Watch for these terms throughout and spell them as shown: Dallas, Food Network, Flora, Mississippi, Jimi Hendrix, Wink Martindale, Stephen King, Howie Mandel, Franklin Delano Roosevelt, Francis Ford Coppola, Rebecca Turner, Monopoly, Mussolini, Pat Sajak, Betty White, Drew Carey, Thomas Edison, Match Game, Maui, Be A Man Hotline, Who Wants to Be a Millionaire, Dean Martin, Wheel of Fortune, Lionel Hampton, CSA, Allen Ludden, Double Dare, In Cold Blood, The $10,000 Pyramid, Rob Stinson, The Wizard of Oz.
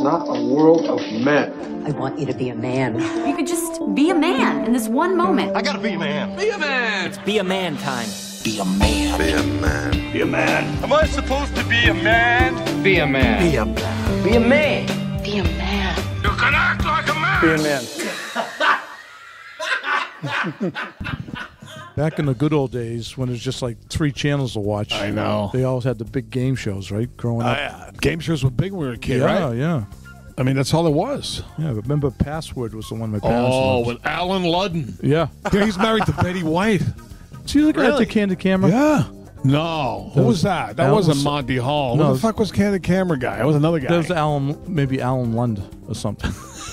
It's not a world of men. I want you to be a man. You could just be a man in this one moment. I gotta be a man. Be a man. It's be a man time. Be a man. Be a man. Be a man. Am I supposed to be a man? Be a man. Be a man. Be a man. Be a man. You can act like a man. Be a man. Back in the good old days, when it was just like 3 channels to watch. I know. They always had the big game shows, right? Growing up. Yeah. Game shows were big when we were a kid, right? Yeah, yeah. I mean, that's all there was. Yeah, but remember Password was the one my parents loved. With Allen Ludden. Yeah. Yeah, he's married to Betty White. See, look at the Candid Camera. Yeah. No. Who was that? That wasn't Monty Hall. No, who the fuck was Candid Camera guy? That was another guy. That was Allen, maybe Allen Lund or something.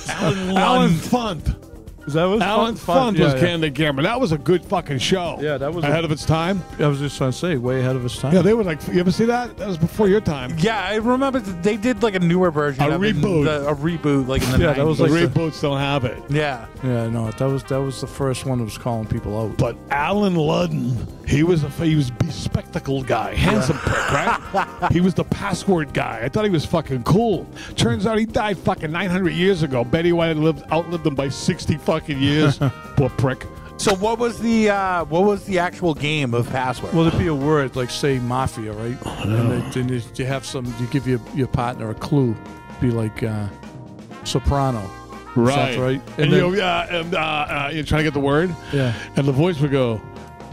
Allen Funt. Is that what Allen Funt was Candid Camera. That was a good fucking show. Yeah, that was ahead of its time. I was just trying to say, way ahead of its time. Yeah, they were like, you ever see that? That was before your time. Yeah, I remember they did like a newer version. A reboot. A reboot, like in the 90s. Yeah, that was like the reboots don't have it. Yeah. Yeah, no, that was the first one that was calling people out. But Allen Ludden, he was bespectacled guy, handsome prick, right? He was the Password guy. I thought he was fucking cool. Turns out he died fucking 900 years ago. Betty White outlived him by 60 fucking years. Poor prick. So what was the actual game of Password? Well, it'd be a word like, say, mafia, right? Oh, no. And then you have you give your partner a clue. It'd be like soprano, right? Right. And then, you're trying to get the word. Yeah. And the voice would go,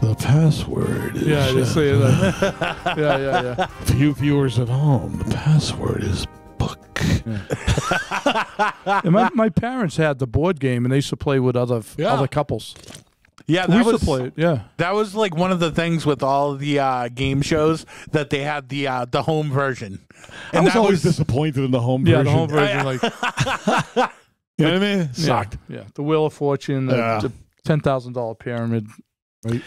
the password is... Yeah, they say that. Yeah, yeah, yeah. For you viewers at home, the password is... Yeah. And my parents had the board game, and they used to play with other couples. Yeah, that was play it. Yeah, that was like one of the things with all the game shows that they had the home version. And I was always disappointed in the home version. Yeah, the home version, like you know what I mean? Sucked. Yeah, yeah. The Wheel of Fortune, the $10,000 Pyramid. Right.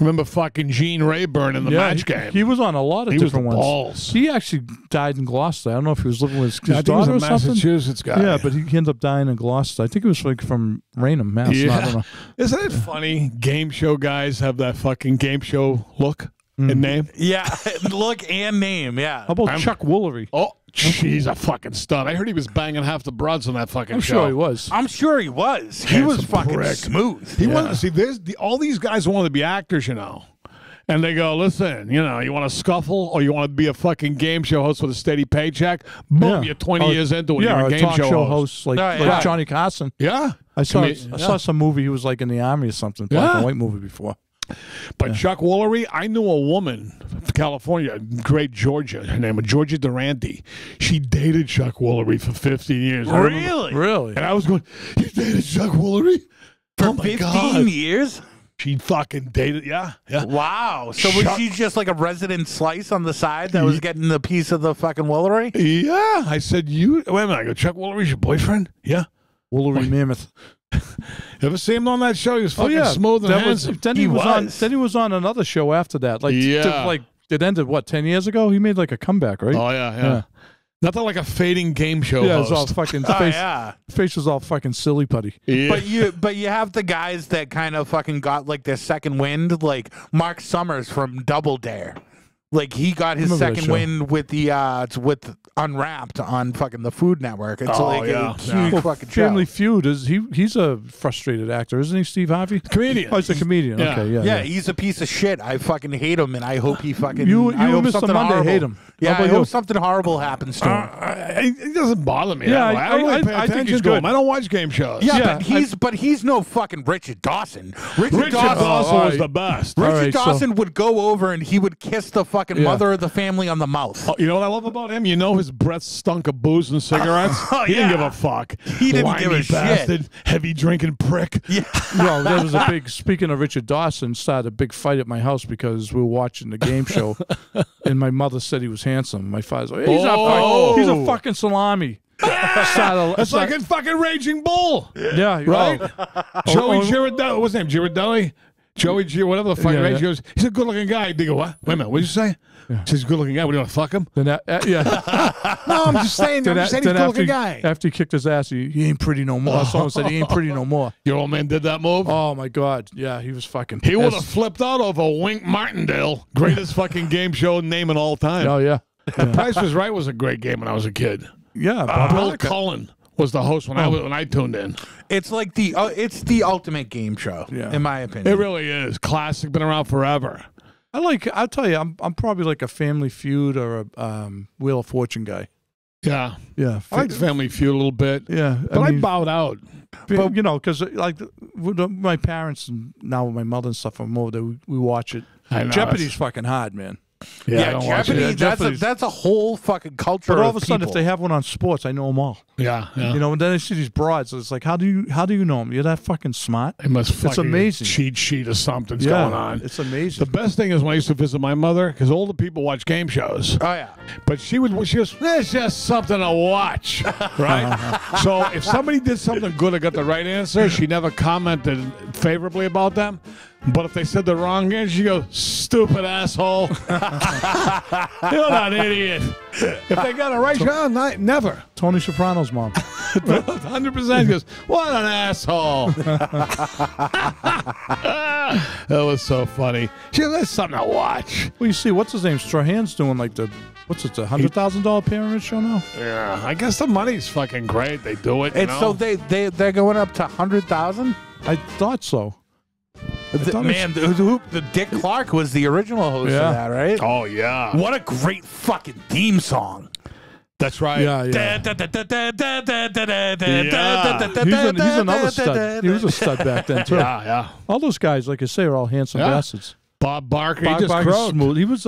Remember fucking Gene Rayburn in the Match Game? He was on a lot of different ones. Balls. He actually died in Gloucester. I don't know if he was living with his daughter or something. Massachusetts guy. Yeah, but he ended up dying in Gloucester. I think it was like from Raynham, Mass. Yeah. I don't know. Isn't it funny? Game show guys have that fucking game show look and name. Yeah, look and name. Yeah. How about Chuck Woolery? Oh, he's a fucking stud. I heard he was banging half the broads on that fucking show. I'm sure he was. I'm sure he was. He was fucking smooth. He wanted to see all these guys wanted to be actors, you know. And they go, listen, you know, you want to scuffle or you want to be a fucking game show host with a steady paycheck? Boom, you're 20 years into it. You're a game show host like Johnny Carson. Yeah. I saw some movie. He was like in the army or something. Black and white movie before. But Chuck Woolery, I knew a woman from California, great Georgia. Her name was Georgia Durante. She dated Chuck Woolery for 15 years. Really? Really? And I was going, you dated Chuck Woolery? For 15 years? She fucking dated, yeah. Wow. So was she just like a resident slice on the side that was getting the piece of the fucking Woolery? Yeah. I said, wait a minute. I go, Chuck Woolery's your boyfriend? Yeah. Woolery Mammoth. Ever see him on that show? He was fucking smooth and handsome. Then he was on another show after that. Like, like it ended, what, 10 years ago? He made like a comeback, right? Oh, yeah. Nothing like a fading game show host. It was all fucking face was all fucking silly putty. Yeah. But you have the guys that kind of fucking got like their second wind, like Marc Summers from Double Dare. Like he got his second win with the with Unwrapped on fucking the Food Network. It's a huge fucking show. Family Feud is he's a frustrated actor, isn't he? Steve Harvey, comedian. Oh, he's a comedian. Yeah. Okay, yeah. He's a piece of shit. I fucking hate him, and I hope he fucking. I hope Mr. something Monday horrible. Hate him. Yeah, I hope something horrible happens to him. It doesn't bother me. Yeah, I think he's good. I don't watch game shows. Yeah, but he's no fucking Richard Dawson. Richard Dawson was the best. Richard Dawson would go over and he would kiss the fucking mother of the family on the mouth. Oh, you know what I love about him? You know his breath stunk of booze and cigarettes. He didn't give a fuck. He didn't give a bastard, shit. Heavy drinking prick. Yeah. Well, there was a big. Speaking of Richard Dawson, started a big fight at my house because we were watching the game show, and my mother said he was handsome. My father's like, he's a fucking salami. That's like a fucking Raging Bull. Yeah, right. Joey Girardelli. What's his name? Girardelli. Joey G, whatever the fuck, right? He goes, he's a good-looking guy. They go, what? Wait a minute, what did you say? Yeah. He's a good-looking guy. What, do you want to fuck him? No, I'm just saying, he's a good-looking guy. After he kicked his ass, he ain't pretty no more. Someone said he ain't pretty no more. Your old man did that move? Oh, my God. Yeah, he was fucking pissed. He would have flipped out over Wink Martindale, greatest fucking game show name in all time. Oh, yeah. The Price Was Right was a great game when I was a kid. Yeah, Bill Cullen was the host when I tuned in. It's like the ultimate game show, in my opinion. It really is classic. Been around forever. I'll tell you, I'm probably like a Family Feud or a Wheel of Fortune guy. Yeah, yeah. I like Family Feud a little bit. Yeah, I mean, I bowed out. But you know, because like my parents and now my mother and stuff are more that we watch it. I know, Jeopardy's fucking hard, man. Yeah, Jeopardy. That's a whole fucking culture. But all of a sudden, if they have one on sports, I know them all. Yeah, yeah. You know, and then I see these broads. So it's like, how do you know them? You're that fucking smart. It must fucking. It's amazing. Cheat sheet or something's going on. It's amazing. The best thing is when I used to visit my mother, because older people watch game shows. Oh yeah. But she goes, there's just something to watch, right? So if somebody did something good or got the right answer, she never commented favorably about them. But if they said the wrong answer, she goes, stupid asshole. You're not an idiot. If they got it right, never. Tony Soprano's mom. 100% goes, what an asshole. That was so funny. She goes, that's something to watch. Well, you see, what's his name? Strahan's doing like the... What's it, the $100,000 pyramid show now? Yeah, I guess the money's fucking great. They do it, you know? So they're going up to $100,000? I thought so. Man, Dick Clark was the original host of that, right? Oh, yeah. What a great fucking theme song. That's right. Yeah, yeah. He's another stud. He was a stud back then, too. Yeah, yeah. All those guys, like I say, are all handsome bastards. Bob Barker. Bob Barker's smooth. He was,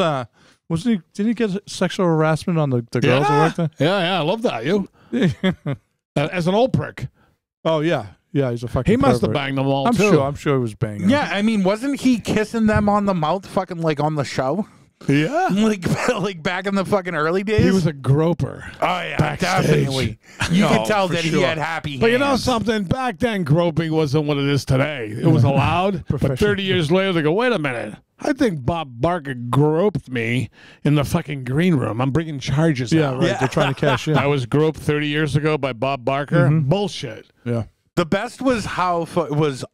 wasn't he, didn't he get sexual harassment on the girls who worked there? Yeah, yeah. I love that. You. As an old prick. Oh, yeah. Yeah, he's a fucking pervert. He must have banged them all, too. I'm sure he was banging them. Yeah, I mean, wasn't he kissing them on the mouth fucking, like, on the show? Yeah. Like back in the fucking early days? He was a groper. Oh, yeah, backstage. Definitely. You could tell that he had happy hands. But you know something? Back then, groping wasn't what it is today. It was allowed. But 30 years later, they go, wait a minute. I think Bob Barker groped me in the fucking green room. I'm bringing charges out. Right. Yeah. They're trying to cash in. I was groped 30 years ago by Bob Barker. Mm-hmm. Bullshit. Yeah. The best was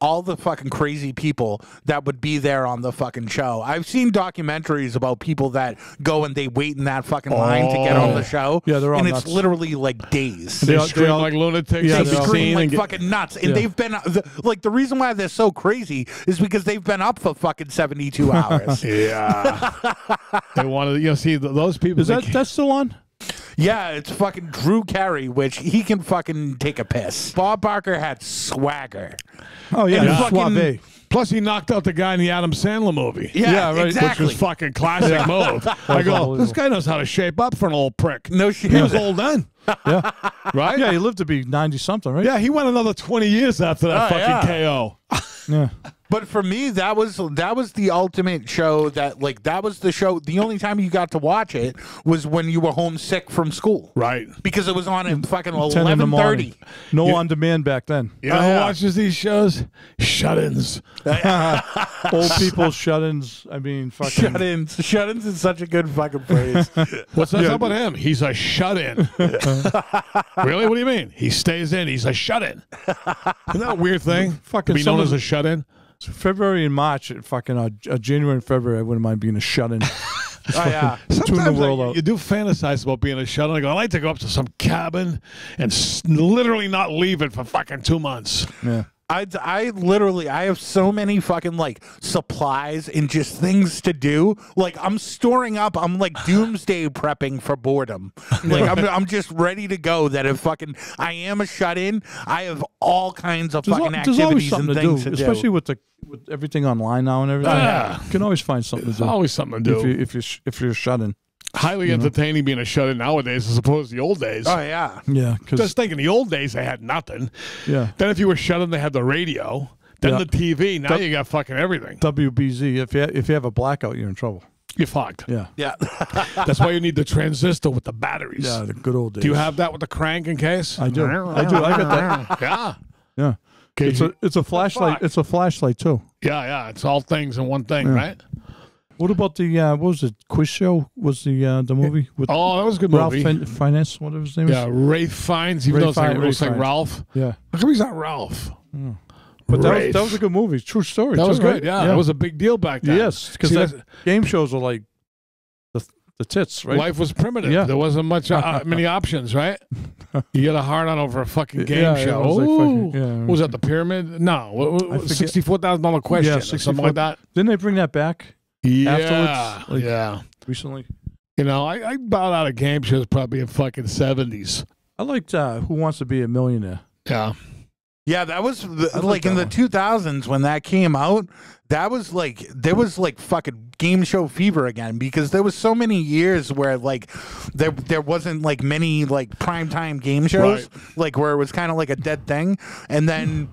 all the fucking crazy people that would be there on the fucking show. I've seen documentaries about people that go and they wait in that fucking line to get on the show. Yeah, they're all nuts. It's literally like days. They scream like lunatics. Yeah, they scream like fucking nuts. And they've been like the reason why they're so crazy is because they've been up for fucking 72 hours. Yeah, they wanted see those people. Is that's still on? Yeah, it's fucking Drew Carey, which he can fucking take a piss. Bob Barker had swagger. Oh, yeah. Fucking, plus, he knocked out the guy in the Adam Sandler movie. Yeah, right. Exactly. Which was fucking classic move. I go, this guy knows how to shape up for an old prick. No shit. He was old then. Yeah. Right? Yeah, he lived to be 90-something, right? Yeah, he went another 20 years after that fucking KO. Yeah. But for me, that was the ultimate show. That was the show. The only time you got to watch it was when you were homesick from school, right? Because it was on at fucking 11:30. No on demand back then. You know who watches these shows? Shut-ins. Old people shut-ins. I mean, fucking shut-ins. Shut-ins is such a good fucking phrase. What's that about him? He's a shut-in. Really? What do you mean? He stays in. He's a shut-in. Isn't that a weird thing? Fucking be known as a shut-in. So February and March, fucking January and February, I wouldn't mind being a shut-in. Sometimes you do fantasize about being a shut-in. I go, I'd like to go up to some cabin and literally not leave it for fucking 2 months. Yeah. I have so many fucking like supplies and just things to do. Like I'm storing up. I'm like doomsday prepping for boredom. Like I'm just ready to go. That if fucking I am a shut in, I have all kinds of fucking activities and things to do. Especially with everything online now and everything. Yeah. You can always find something to do. Always something to do if you're shut in. Highly entertaining being a shut-in nowadays as opposed to the old days. Oh, yeah. Yeah. Just think in the old days, they had nothing. Yeah. Then if you were shut-in, they had the radio. Then the TV. Now you got fucking everything. WBZ. If you have a blackout, you're in trouble. You're fucked. Yeah. Yeah. That's why you need the transistor with the batteries. Yeah, the good old days. Do you have that with the crank in case? I do. I do. I got that. Yeah. Yeah. It's a flashlight. It's a flashlight, too. Yeah, yeah. It's all things in one thing, right? What about the what was it? Quiz Show was the movie with that was a good movie. Ralph Fiennes, whatever his name is. Yeah, Ralph Fiennes. Even though it's like Ralph. Yeah, how come he's not Ralph? Yeah. But that was a good movie. True story. That was great. Right? Yeah, that was a big deal back then. Yes, because game shows were like the the tits, right? Life was primitive. Yeah. There wasn't much, many options, right? You got a hard on over a fucking game show. Was that the pyramid? No, $64,000 question, or something like that. Didn't they bring that back? Yeah, afterwards? Like, yeah, recently. You know, I bowed out of game shows probably in fucking 70s. I liked Who Wants to Be a Millionaire. Yeah. Yeah, that was like in the 2000s when that came out. That was like, there was like fucking game show fever again, because there was so many years where like there wasn't like many like primetime game shows, right, like where it was kind of like a dead thing. And then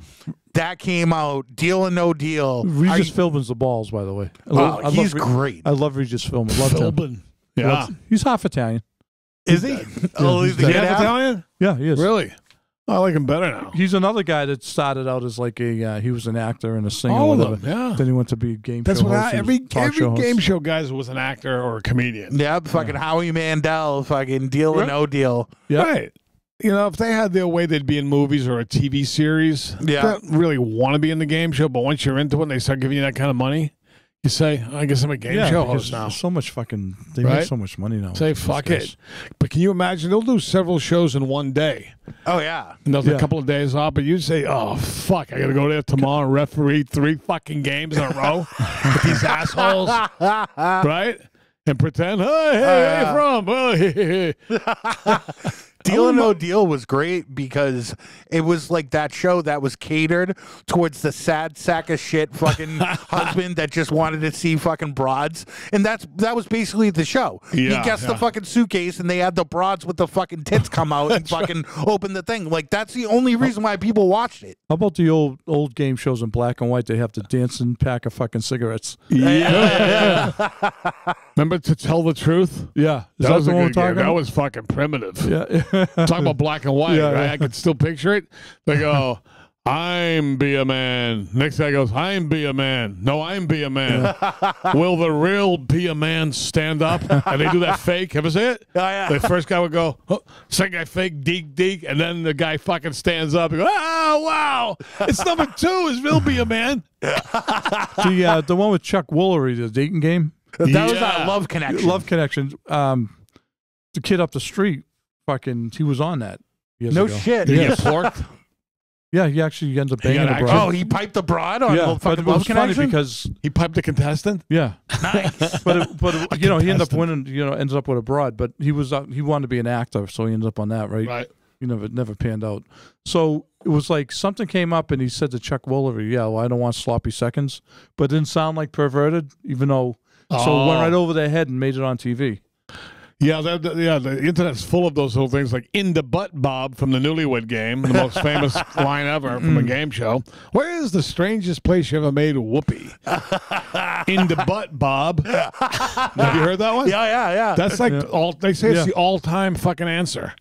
that came out, Deal or No Deal. Regis Philbin's the balls, by the way. I he's great. I love Regis Philbin. Love Philbin. Yeah. He's half Italian. Is he? Oh, he's half Italian? Yeah, he is. Really? I like him better now. He's another guy that started out as like a he was an actor and a singer. All of them, yeah. Then he went to be a game show host. Every game show guy was an actor or a comedian. Yeah, fucking Howie Mandel, fucking Deal or No Deal. Yep. Right. You know, if they had their way, they'd be in movies or a TV series. Yeah. They don't really want to be in the game show, but once you're into it and they start giving you that kind of money, you say, I guess I'm a game show host now. So much fucking, they make so much money now. Say, fuck it. But can you imagine? They'll do several shows in one day. Oh, yeah. And they'll do a couple of days off, but you say, oh, fuck, I got to go there tomorrow and referee 3 fucking games in a row with these assholes. Right? And pretend, hey, where you from? Well, Deal or No Deal was great because it was like that show that was catered towards the sad sack of shit fucking husband that just wanted to see fucking broads. And that was basically the show. Yeah, he guessed the fucking suitcase and they had the broads with the fucking tits come out and fucking open the thing. Like, that's the only reason why people watched it. How about the old game shows in black and white? They have to dance and pack a fucking cigarettes. Yeah. Remember To Tell the Truth? Yeah. That was the one talking about? That was fucking primitive. Yeah. Talking about black and white, right? I can still picture it. They go, I'm be a man. Next guy goes, I'm be a man. No, I'm be a man. Will the real be a man stand up? And they do that fake. Ever see it? Oh, yeah. The first guy would go, oh. Second guy fake, deek. And then the guy fucking stands up and goes, oh, wow. It's number 2 is Will Be a Man. The one with Chuck Woolery, The Dating Game. That was that Love Connection. Love Connection. The kid up the street, fucking, he was on that. No shit. Did he get florked? Yeah, he actually ends up banging a broad. Oh, he piped a broad on fucking Love Connection? Funny because he piped a contestant? Yeah. Nice. But you know, he ended up winning, you know, ends up with a broad, but he wanted to be an actor, so he ended up on that, right? Right. You know, it never panned out. So it was like something came up and he said to Chuck Woolery, yeah, well, I don't want sloppy seconds, but it didn't sound like perverted, even though it went right over their head and made it on TV. Yeah, the internet's full of those little things like in the butt Bob from The Newlywed Game, the most famous line ever from a game show. Where is the strangest place you ever made whoopee? In the butt Bob. Have you heard that one? Yeah. That's like all they say. It's the all-time fucking answer.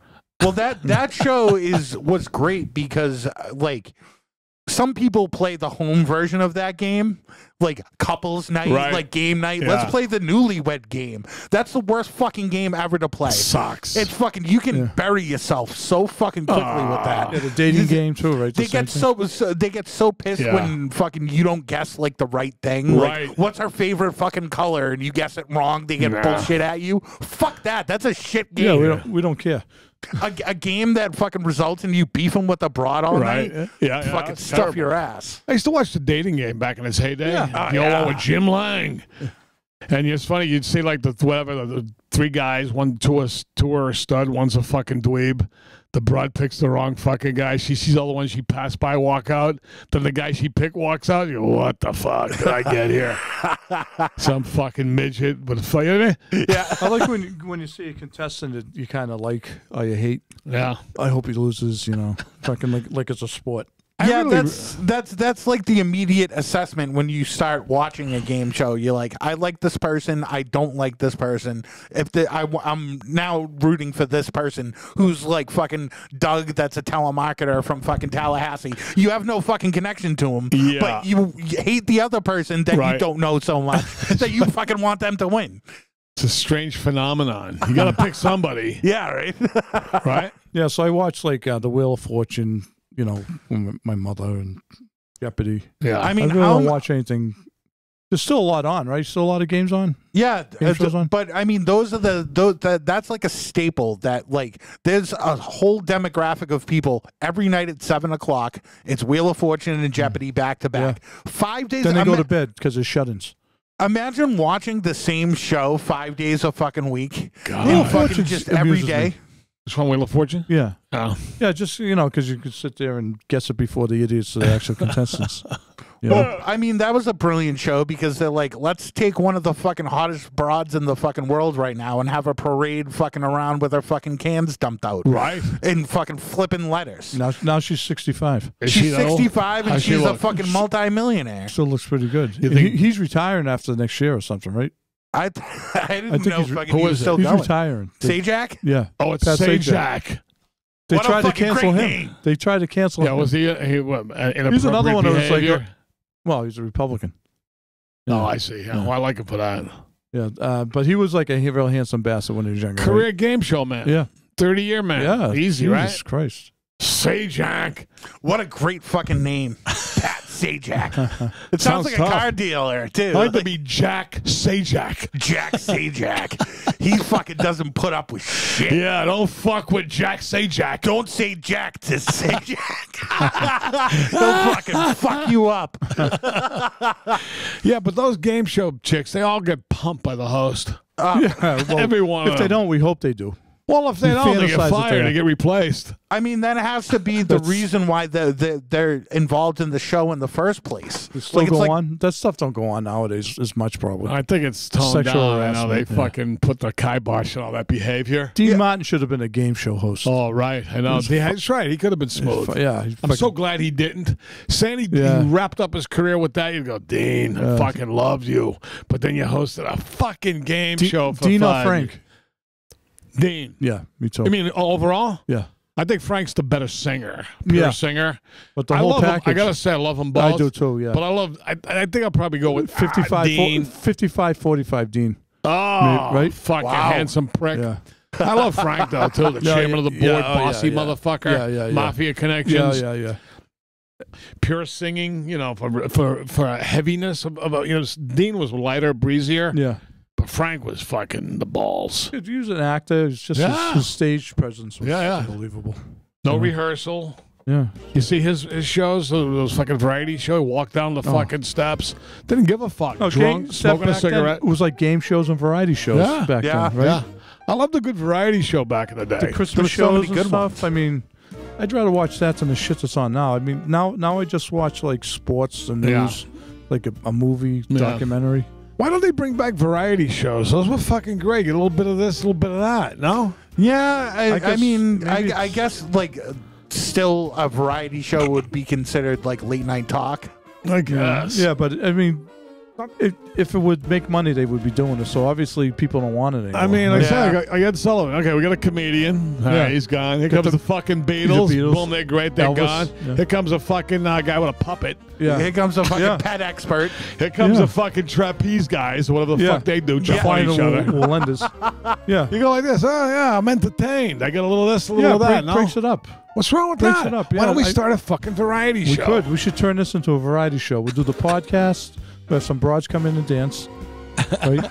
Well, that show was great because like, some people play the home version of that game, like couples night, like game night. Yeah. Let's play the newlywed game. That's the worst fucking game ever to play. Sucks. It's fucking, you can bury yourself so fucking quickly with that. Yeah, the dating game too, right? They get so pissed when fucking you don't guess like the right thing. Right. Like, what's our favorite fucking color? And you guess it wrong. They get bullshit at you. Fuck that. That's a shit game. Yeah, we don't care. A game that fucking results in you beefing with a broad all night? Yeah. Fucking stuff your ass. I used to watch The Dating Game back in its heyday. Yeah. The old one with Jim Lang. And it's funny, you'd see like the 3 guys, two are a stud, one's a fucking dweeb. The broad picks the wrong fucking guy. She sees all the ones she passed by walk out. Then the guy she picked walks out. You, what the fuck did I get here? Some fucking midget with a fire. Yeah, I like when you see a contestant that you kind of like or you hate. Yeah, I hope he loses. You know, fucking like it's a sport. Yeah, really, that's like the immediate assessment when you start watching a game show. You're like, I like this person. I don't like this person. If I'm now rooting for this person who's like fucking Doug, that's a telemarketer from fucking Tallahassee. You have no fucking connection to him, but you hate the other person that you don't know so much that you fucking want them to win. It's a strange phenomenon. You got to pick somebody. Yeah, right. Right. Yeah. So I watched like the Wheel of Fortune. You know, my mother and Jeopardy. Yeah, I mean, I don't watch anything. There's still a lot on, right? Still a lot of games on. Yeah, but I mean, those are the that's like a staple. That like there's a whole demographic of people every night at 7 o'clock. It's Wheel of Fortune and Jeopardy back to back. Yeah. 5 days. Then they go to bed because there's shut-ins. Imagine watching the same show 5 days a fucking week. God, Wheel of Fortune just every day. It's one Wheel of Fortune? Yeah. Oh. Yeah, just, you know, because you could sit there and guess it before the idiots are the actual contestants. You know? Well, I mean, that was a brilliant show because they're like, let's take one of the fucking hottest broads in the fucking world right now and have a parade fucking around with her fucking cans dumped out. Right. And fucking flipping letters. Now she's 65. She's 65 and she's a fucking multi-millionaire. Still looks pretty good. He's retiring after the next year or something, right? I didn't know fucking he was still going. He's retiring. Sajak? Yeah. Oh, it's Pat Sajak. They tried to cancel him. They tried to cancel him. Yeah, was he He's another one that was like, well, he's a Republican. Yeah. Oh, I see. Yeah. Yeah. Well, I like him for that. Yeah, but he was like a real handsome bastard when he was younger. Career game show man. Yeah. 30-year man. Yeah. Easy, right? Jesus Christ. Sajak. What a great fucking name. Pat Sajak. It sounds like tough. A car dealer, too. I'd like to be Jack Sajak. Jack Sajak. He fucking doesn't put up with shit. Yeah, don't fuck with Jack Sajak. Don't say Jack to Sajak. Don't fucking fuck you up. Yeah, but those game show chicks, they all get pumped by the host. Yeah, well, everyone. If they don't, we hope they do. Well, if they don't, they get fired. They get replaced. I mean, that has to be the reason why they're involved in the show in the first place. It's like, that stuff don't go on nowadays as much, probably. I think it's toned down. I know they fucking put the kibosh on all that behavior. Dean Martin should have been a game show host. Oh, right. I know. That's right. He could have been smooth. Yeah. I'm so glad he didn't. Saying he wrapped up his career with that, you'd go, Dean, I fucking loved you. But then you hosted a fucking game show for Dean or Frank. Dean. Yeah, me too. You mean overall? Yeah. I think Frank's the better singer. Pure singer. But the whole package. I got to say, I love them both. I do too, yeah. But I think I'll probably go with 55-45 Dean. Oh, right? Fucking handsome prick. Yeah. I love Frank, though, too. The chairman of the board, bossy motherfucker. Yeah, yeah, yeah. Mafia connections. Yeah, yeah, yeah. Pure singing, you know, for a heaviness. You know, Dean was lighter, breezier. Yeah. Frank was fucking the balls. He was an actor. It's just his stage presence was unbelievable. No rehearsal. Yeah. You see his shows, those fucking variety show. He walked down the fucking steps. Didn't give a fuck. No, drunk, smoking a cigarette. It was like game shows and variety shows back then, right? Yeah. I loved a good variety show back in the day. The Christmas shows and stuff. I mean, I'd rather watch that than the shit that's on now. I mean, now I just watch like sports and news, like a movie, documentary. Why don't they bring back variety shows? Those were fucking great. A little bit of this, a little bit of that. No? Yeah, I mean, I guess like still a variety show would be considered like late night talk. I guess. Yeah, but I mean, if it would make money, they would be doing it. So obviously, people don't want it anymore. I mean, like I said, I got Sullivan. Okay, we got a comedian. Yeah, he's gone. Here comes the fucking Beatles. Boom, they're great. They're gone. Yeah. Here comes a fucking guy with a puppet. Yeah. Here comes a fucking pet expert. Here comes a fucking trapeze guys. Whatever the fuck they do, find each other. Yeah, you go like this. Oh yeah, I'm entertained. I get a little of this, a little of that. Breaks it up. What's wrong with that? It up. Yeah, why don't we start a fucking variety show? We could. We should turn this into a variety show. We'll do the podcast. We'll have some broads come in and dance. Right?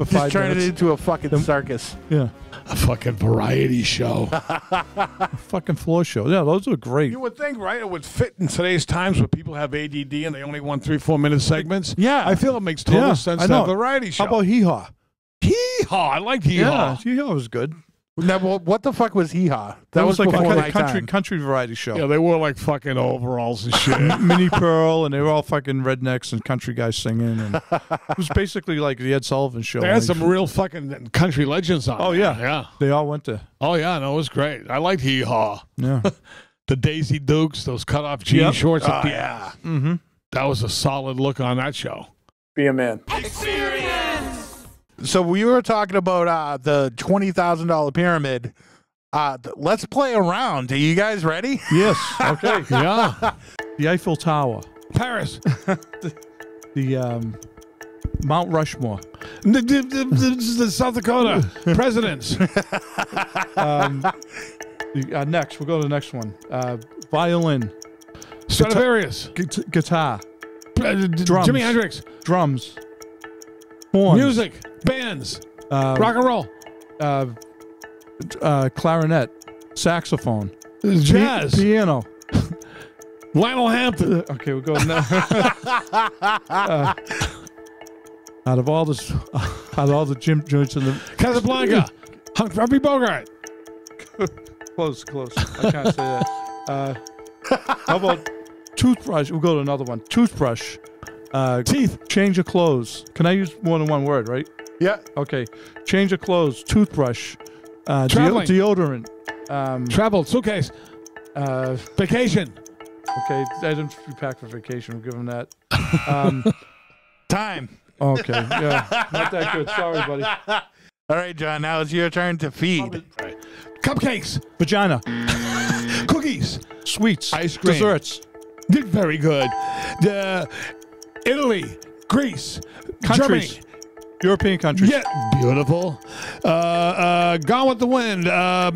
Just turn it into a fucking circus. Yeah. A fucking variety show. A fucking floor show. Yeah, those are great. You would think, right? It would fit in today's times where people have ADD and they only want 3-4 minute segments. Yeah. I feel it makes total sense to have a variety show. How about Hee Haw? Hee Haw. I liked Hee Haw. Yeah, Hee Haw was good. Now, what the fuck was Hee Haw? That was like a country variety show. Yeah, they wore like fucking overalls and shit. Minnie Pearl, and they were all fucking rednecks and country guys singing. And it was basically like the Ed Sullivan show. They had some real fucking country legends on. Oh, yeah. Yeah. They all went to. Oh, yeah. No, it was great. I liked Hee Haw. Yeah. The Daisy Dukes, those cut-off jean shorts. Oh, yeah. Mm-hmm. That was a solid look on that show. Be a man. Experience. So we were talking about the $20,000 pyramid. Let's play a round. Are you guys ready? Yes. Okay. Yeah. The Eiffel Tower. Paris. the Mount Rushmore. The South Dakota presidents. Next. We'll go to the next one. Violin. Stradivarius. Guitar. Drums. Jimi Hendrix. Drums. Horns. Music. Bands. Rock and roll. Clarinet. Saxophone. Jazz. Piano. Lionel Hampton. Okay, we'll go now. Out of all this, out of all the gym joints in the Casablanca, Humphrey Bogart. Close, close. I can't say that. How about toothbrush? We'll go to another one. Toothbrush. Teeth. Change of clothes. Can I use more than one word? Right? Yeah. Okay. Change of clothes. Toothbrush. Deodorant. Travel. Suitcase. Vacation. Okay, I didn't pack for vacation. We'll give him that. Time. Okay, yeah, not that good. Sorry, buddy. All right, John. Now it's your turn to feed. Right. Cupcakes, vagina, cookies, sweets, ice cream, desserts. Did very good. The Italy, Greece, countries. Germany. European countries. Yeah, beautiful. Gone with the Wind. Famous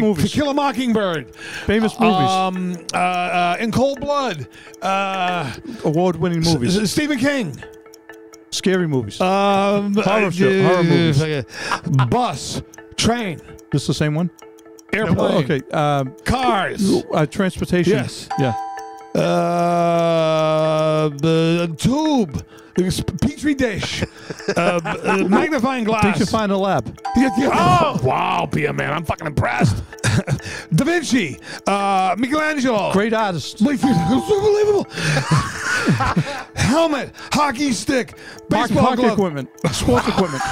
movies. To Kill a Mockingbird. Famous movies. In Cold Blood. Award-winning movies. Stephen King. Scary movies. Horror movies. Bus. Train. This is the same one? Airplane. Okay. Cars. Transportation. Yes. Yeah. The tube. Petri dish, magnifying glass. Think you find a lab. Oh, wow, be a man. I'm fucking impressed. Da Vinci, Michelangelo. Great artist. Unbelievable. Helmet, hockey stick, baseball glove. Equipment, sports equipment.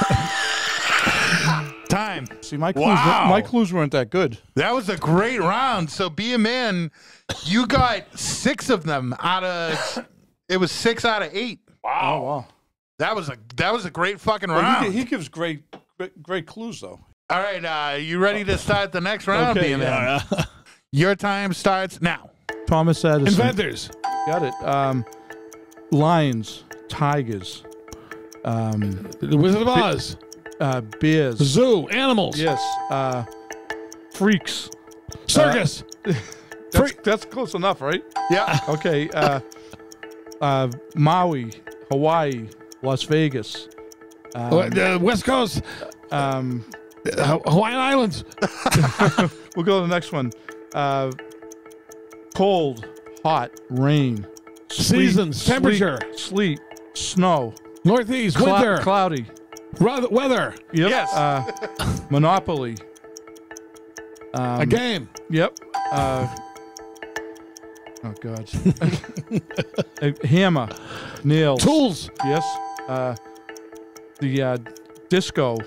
Time. See, my clues weren't that good. That was a great round. So, be a man, you got 6 of them out of, it was 6 out of 8. Wow. Oh, wow. That was a great fucking round. He gives great clues though. All right, you ready to start the next round, okay, yeah. Your time starts now. Thomas Edison. Inventors. Got it. Lions, tigers, The Wizard of Oz. Bears. Zoo, animals. Yes. Freaks. Circus. That's close enough, right? Yeah. Okay, Maui, Hawaii, Las Vegas, West Coast, Hawaiian Islands. We'll go to the next one. Cold, hot, rain, seasons, temperature, sleet, snow, northeast, winter, cloudy, weather. Yep. Yes. Monopoly. A game. Yep. Oh, God. Hammer. Nails. Tools. Yes. The disco.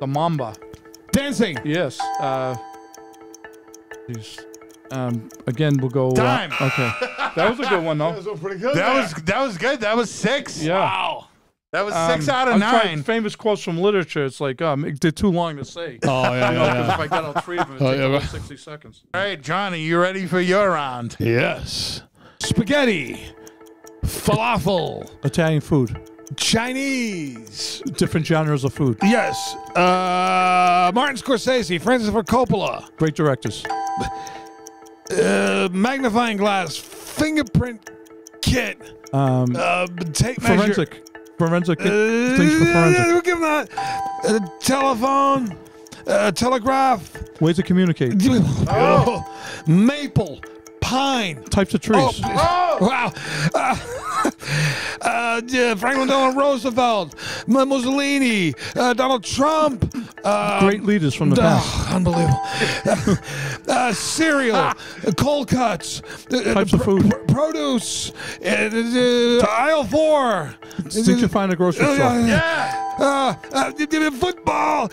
The mamba. Dancing. Yes. Again, we'll go... Time. Okay. That was a good one, though. That was pretty good. That was good. That was 6. Yeah. Wow. That was 6 out of 9. Famous quotes from literature. It's like, they're too long to say. Oh, yeah, because if I got all 3 of them, it'd take about 60 seconds. All right, Johnny, you ready for your round? Yes. Spaghetti. Falafel. Italian food. Chinese. Different genres of food. Yes. Martin Scorsese, Francis Ford Coppola. Great directors. Magnifying glass. Fingerprint kit. Tape measure. Forensic. Forensic things for forensic. We'll give them that. Telephone, telegraph. Ways to communicate. Oh. Maple, pine. Types of trees. Oh. Oh. Wow. Franklin Delano Roosevelt, Mussolini, Donald Trump. Great leaders from the past. Oh, unbelievable. Cereal, cold cuts, types of food, produce, aisle 4. Did you find a grocery store? Yeah. Football,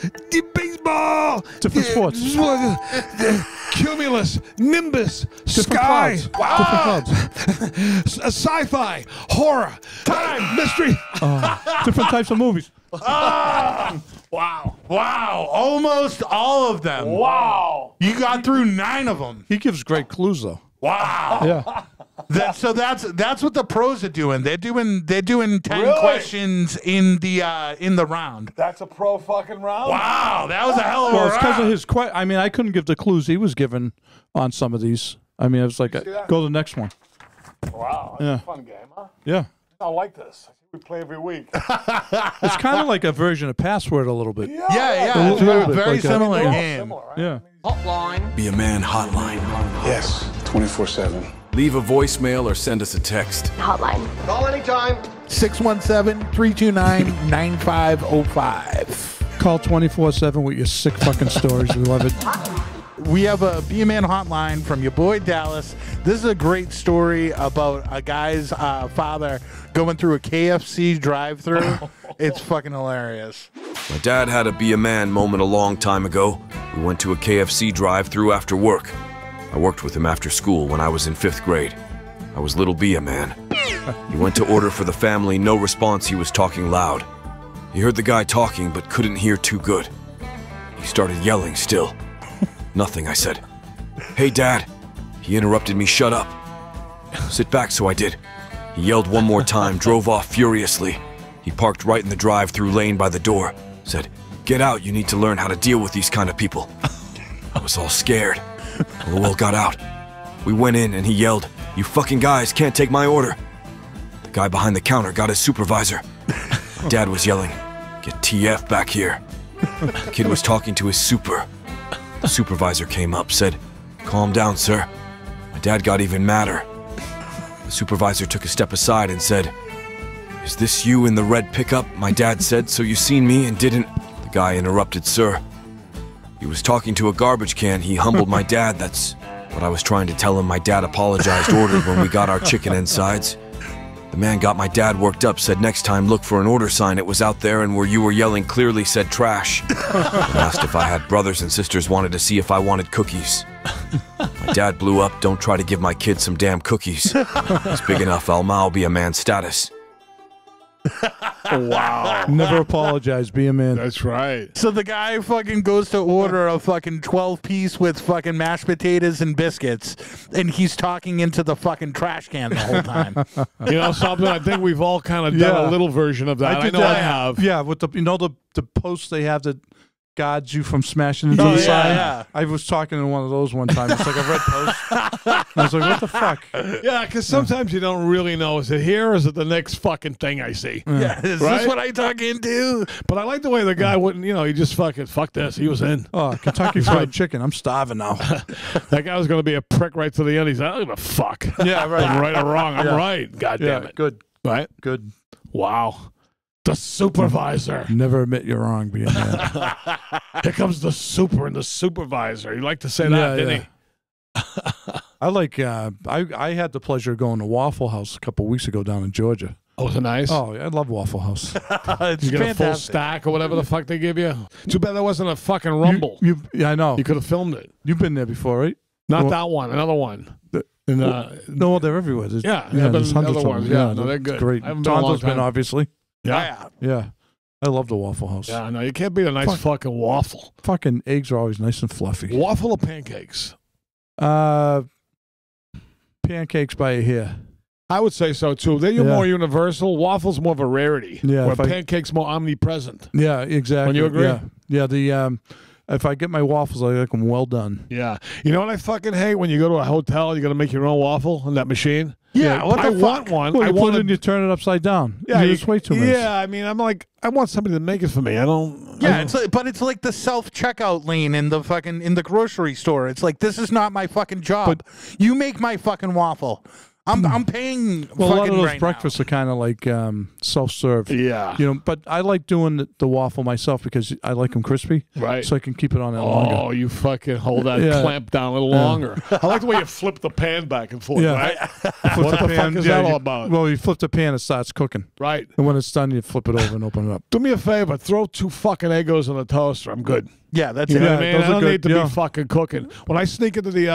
baseball, different sports. Cumulus, nimbus, different sky, clouds. Wow. Different clouds. Sci-fi, horror, time, mystery. Different types of movies. Wow. Wow. Almost all of them. Wow. You got through 9 of them. He gives great clues though. Wow. Yeah. So that's what the pros are doing. They're doing 10 questions in the round. That's a pro fucking round. Wow, that was a hell of a round. Well, it's because of his I mean, I couldn't give the clues he was given on some of these. I mean, I was like, go to the next one. Wow, that's a fun game, huh? Yeah. I like this. We play every week. It's kind of like a version of Password a little bit. Yeah, yeah. It's a very like similar game. Similar, right? Yeah. Hotline. Be a man hotline. Yes, 24/7. Leave a voicemail or send us a text. Hotline. Call anytime. 617-329-9505. Call 24/7 with your sick fucking stories. We love it. We have a Be a Man hotline from your boy Dallas. This is a great story about a guy's father going through a KFC drive-thru. It's fucking hilarious. My dad had a Be a Man moment a long time ago. We went to a KFC drive-thru after work. I worked with him after school when I was in 5th grade. I was little Be a Man. He went to order for the family, no response, he was talking loud. He heard the guy talking but couldn't hear too good. He started yelling still. Nothing, I said. Hey, Dad. He interrupted me, shut up. Sit back, so I did. He yelled one more time, drove off furiously. He parked right in the drive-through lane by the door, said, get out, you need to learn how to deal with these kind of people. I was all scared. Lowell got out. We went in and he yelled, you fucking guys can't take my order. The guy behind the counter got his supervisor. My dad was yelling, get TF back here. The kid was talking to his super. The supervisor came up, said, calm down, sir. My dad got even madder. The supervisor took a step aside and said, is this you in the red pickup? My dad said, so you seen me and didn't. The guy interrupted, sir. He was talking to a garbage can. He humbled my dad. That's what I was trying to tell him. My dad apologized, ordered when we got our chicken and sides. The man got my dad worked up, said next time look for an order sign, it was out there, and where you were yelling clearly said trash. And asked if I had brothers and sisters, wanted to see if I wanted cookies. My dad blew up, don't try to give my kid some damn cookies. He's big enough, I'll be a man status. Wow. Never apologize, be a man. That's right. So the guy fucking goes to order a fucking 12-piece with fucking mashed potatoes and biscuits, and he's talking into the fucking trash can the whole time. You know something? I think we've all kind of done a little version of that. I know I have. Yeah, with the, you know, the posts they have that guards you from smashing into the side. Yeah. I was talking to one of those one time. It's like a red post. I was like, what the fuck? Yeah, because sometimes you don't really know. Is it here or is it the next fucking thing I see? Yeah. Is this what I talk into? But I like the way the guy wouldn't, you know, he just fucking, fuck this. He was in. Oh, Kentucky Fried Chicken. I'm starving now. That guy was going to be a prick right to the end. He's like, I don't give a fuck. Yeah, right. I'm right or wrong. I'm right. God damn it. Good. Right? Good. Wow. The supervisor. Never admit you're wrong, being there. Here comes the super and the supervisor. You like to say that, didn't he? I like. I had the pleasure of going to Waffle House a couple of weeks ago down in Georgia. Oh, was it nice? Oh, I love Waffle House. It's you get fantastic. A full stack or whatever the fuck they give you. Too bad that wasn't a fucking rumble. Yeah, I know. You could have filmed it. You've been there before, right? Not that one. Another one. No, they're everywhere. There's, there's hundreds of ones. Yeah, no, they're good. Great. Donzo's been obviously. Yeah. Yeah. I love the Waffle House. Yeah, no, you can't beat a nice fucking waffle. Fucking eggs are always nice and fluffy. Waffle or pancakes? Pancakes by here. I would say so, too. They're more universal. Waffle's more of a rarity. Yeah. Where pancakes more omnipresent. Yeah, exactly. Don't you agree? Yeah, the... if I get my waffles, I like them well done. Yeah. You know what I fucking hate? When you go to a hotel, you got to make your own waffle on that machine. Yeah. What I want one. Well, I want it and you turn it upside down. Yeah. You just wait 2 minutes. Yeah. I mean, I'm like, I want somebody to make it for me. I don't. Yeah. I don't. It's like, but it's like the self-checkout lane in the fucking, in the grocery store. It's like, this is not my fucking job. But you make my fucking waffle. I'm paying. Well, a lot of those breakfasts are kind of like self-serve. Yeah, you know. But I like doing the waffle myself because I like them crispy, right? So I can keep it on that longer. Oh, you fucking hold that clamp down a little longer. I like the way you flip the pan back and forth. Yeah, right? What the fuck is that all about? Well, you flip the pan, it starts cooking. Right. And when it's done, you flip it over and open it up. Do me a favor, throw 2 fucking Eggos on the toaster. I'm good. Yeah, that's it. I mean, I don't need to be fucking cooking. When I sneak into the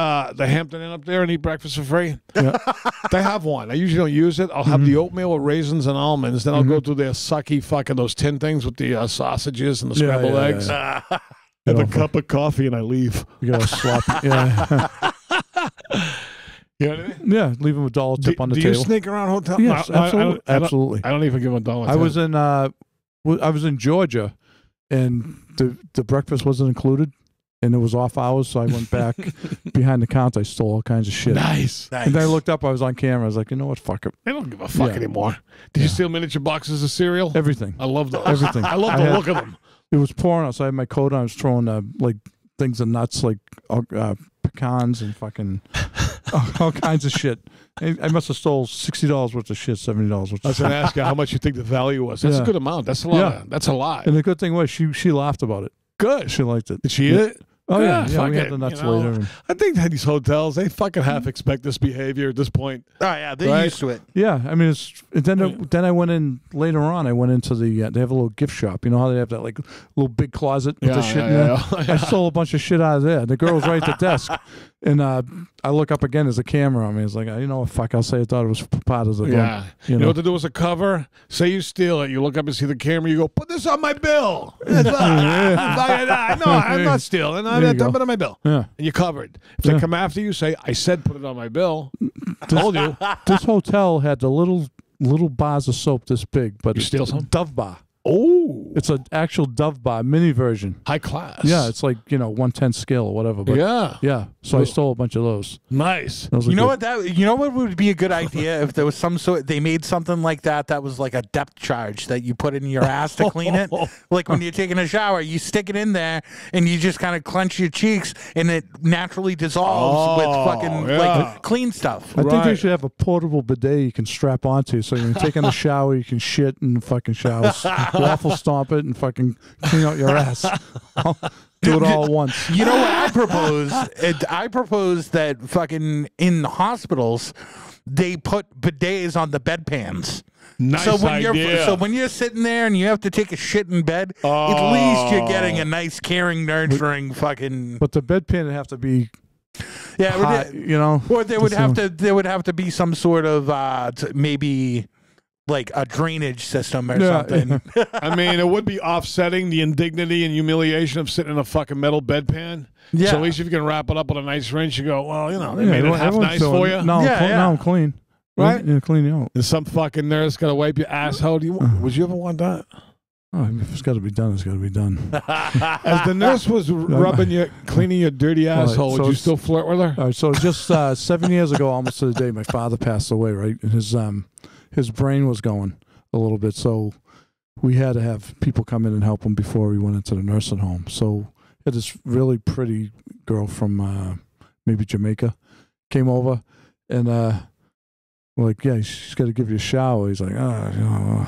Hampton Inn up there and eat breakfast for free, they have one. I usually don't use it. I'll have the oatmeal with raisins and almonds. Then I'll go through their sucky fucking those tin things with the sausages and the scrambled eggs. Have a cup of coffee and I leave. You got a slop. You know what I mean? Yeah, leave them a dollar tip on the table. Do you sneak around hotel? Yes, absolutely. Absolutely. I don't even give them a dollar tip. I was in Georgia, and the breakfast wasn't included. and it was off hours, so I went back behind the counter. I stole all kinds of shit. Nice, nice. And then I looked up. I was on camera. I was like, you know what? Fuck it. They don't give a fuck anymore. Did you steal miniature boxes of cereal? Everything. I love the everything. I love the look of them. It was pouring out, so I had my coat on. I was throwing like things of nuts, like pecans and fucking all kinds of shit. I must have stole $60 worth of shit, $70 worth. I was going to ask you how much you think the value was. That's a good amount. That's a lot. Yeah. That's a lot. And the good thing was she laughed about it. Good. She liked it. Did she eat it? Oh, yeah. Yeah, we had the nuts later. I think these hotels, they fucking half expect this behavior at this point. Oh, yeah. They're used to it. Yeah. I mean, it's, then I went in later on. I went into the, they have a little gift shop. You know how they have that like little big closet with the shit in there? I stole a bunch of shit out of there. The girl's right at the desk. And I look up again, there's a camera on me. It's like, you know what, fuck, I'll say I thought it was Papadas again. Yeah. You know what to do as a cover? Say you steal it. You look up and see the camera. You go, put this on my bill. That's no, I'm not stealing. I'm not putting on my bill. Yeah. And you're covered. If they come after you, say, I said put it on my bill. I told you. This hotel had the little bars of soap this big. But you steal some? Dove bar. Oh, it's an actual Dove bar, mini version, high class. Yeah, it's like 1/10 scale or whatever. But yeah. So I stole a bunch of those. Nice. Those you know what would be a good idea if there was some sort. They made something like that that was like a depth charge that you put in your ass to clean it. Like when you're taking a shower, you stick it in there and you just kind of clench your cheeks and it naturally dissolves with fucking like clean stuff. I think they should have a portable bidet you can strap onto, so you're taking a shower, you can shit and fucking shower. Waffle stomp it and fucking clean out your ass. Do it all at once. You know what I propose? I propose that fucking in the hospitals, they put bidets on the bedpans. Nice idea. So when you're sitting there and you have to take a shit in bed, at least you're getting a nice, caring, nurturing fucking. But the bedpan would have to be. Yeah, hot, Or there would have to. There would have to be some sort of maybe. Like a drainage system or something. Yeah. I mean, it would be offsetting the indignity and humiliation of sitting in a fucking metal bedpan. Yeah. So at least if you can wrap it up with a nice rinse, you go, well, they made it half nice for you. No, now I'm clean. Right? Yeah, clean out. And some fucking nurse got to wipe your asshole. Would you ever want that? Oh, if it's got to be done, it's got to be done. As the nurse was rubbing cleaning your dirty asshole, would you still flirt with her? All right, so just 7 years ago, almost to the day, my father passed away, right? And his brain was going a little bit, so we had to have people come in and help him before we went into the nursing home. So I had this really pretty girl from maybe Jamaica came over, and we're like, yeah, she's got to give you a shower. He's like,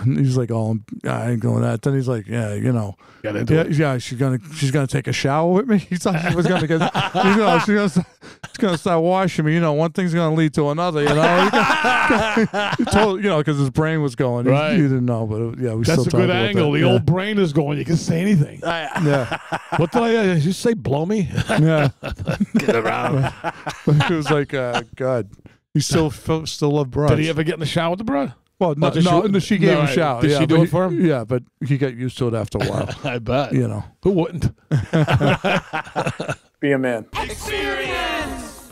he's like, oh, I ain't going that. Then he's like, yeah, she's gonna take a shower with me. He thought she was gonna get, she's gonna start washing me. One thing's gonna lead to another. Because his brain was going. Right. He didn't know, but we still talked about that. That's a good angle. The old brain is going. You can say anything. Yeah. What did I just say? Blow me. Yeah. Get around. It was like, God. He still loved bro. Did he ever get in the shower with the bro? Well, no, she gave him a shower. Did she do it for him? Yeah, but he got used to it after a while. I bet. Who wouldn't? Be a man. Experience!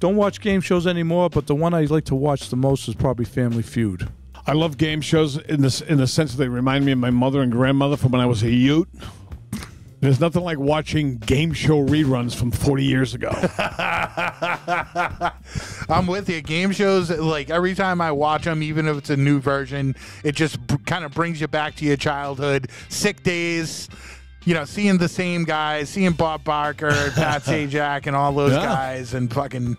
Don't watch game shows anymore, but the one I like to watch the most is probably Family Feud. I love game shows in the sense that they remind me of my mother and grandmother from when I was a youth. There's nothing like watching game show reruns from 40 years ago. I'm with you. Game shows, like every time I watch them, even if it's a new version, it just kind of brings you back to your childhood. Sick days, seeing the same guys, seeing Bob Barker, Pat Sajak, and all those guys, and fucking,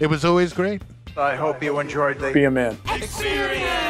it was always great. I hope you enjoyed the Be a Man experience.